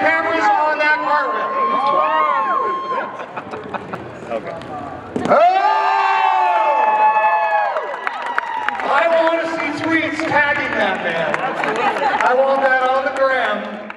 cameras on that carpet. Okay. Oh! I want to see tweets tagging that man. I want that on the gram.